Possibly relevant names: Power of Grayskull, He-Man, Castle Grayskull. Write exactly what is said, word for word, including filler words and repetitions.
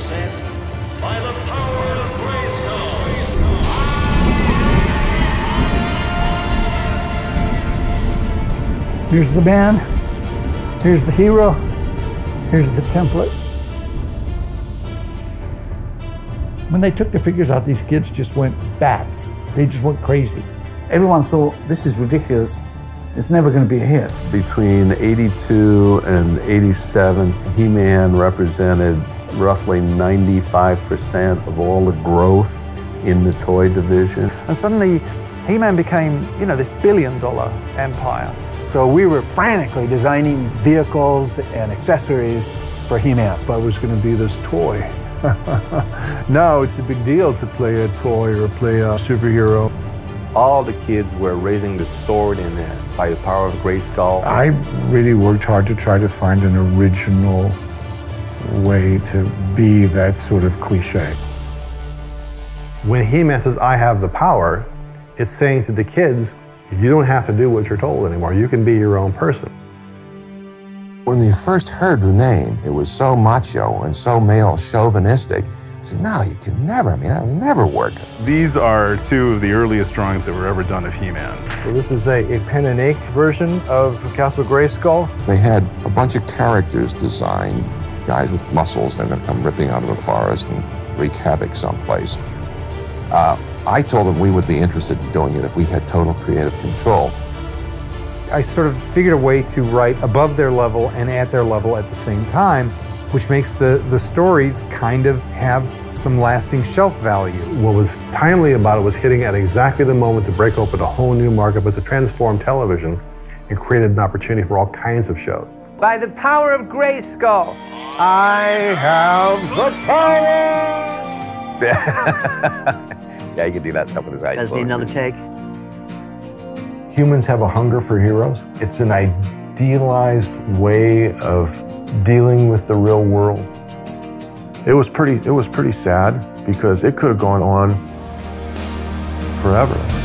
sent by the power of Grayskull. Here's the man. Here's the hero. Here's the template. When they took the figures out, these kids just went bats. They just went crazy. Everyone thought, this is ridiculous. It's never going to be a hit. Between eighty-two and eighty-seven, He-Man represented roughly ninety-five percent of all the growth in the toy division. And suddenly, He-Man became, you know, this billion-dollar empire. So we were frantically designing vehicles and accessories for He-Man. But it was going to be this toy. Now it's a big deal to play a toy or play a superhero. All the kids were raising the sword in there by the power of Grayskull. I really worked hard to try to find an original way to be that sort of cliche. When He-Man says, I have the power, it's saying to the kids, you don't have to do what you're told anymore. You can be your own person. When we first heard the name, it was so macho and so male chauvinistic. I said, no, you could never, I mean, that would never work. These are two of the earliest drawings that were ever done of He-Man. So this is a, a pen and ink version of Castle Grayskull. They had a bunch of characters designed, guys with muscles that would come ripping out of the forest and wreak havoc someplace. Uh, I told them we would be interested in doing it if we had total creative control. I sort of figured a way to write above their level and at their level at the same time, which makes the, the stories kind of have some lasting shelf value. What was timely about it was hitting at exactly the moment to break open a whole new market, but to transform television and created an opportunity for all kinds of shows. By the power of Grayskull, I have the power! Yeah, you can do that stuff with his eyes. Does need another take? Humans have a hunger for heroes. It's an idealized way of dealing with the real world. It was pretty, it was pretty sad because it could have gone on forever.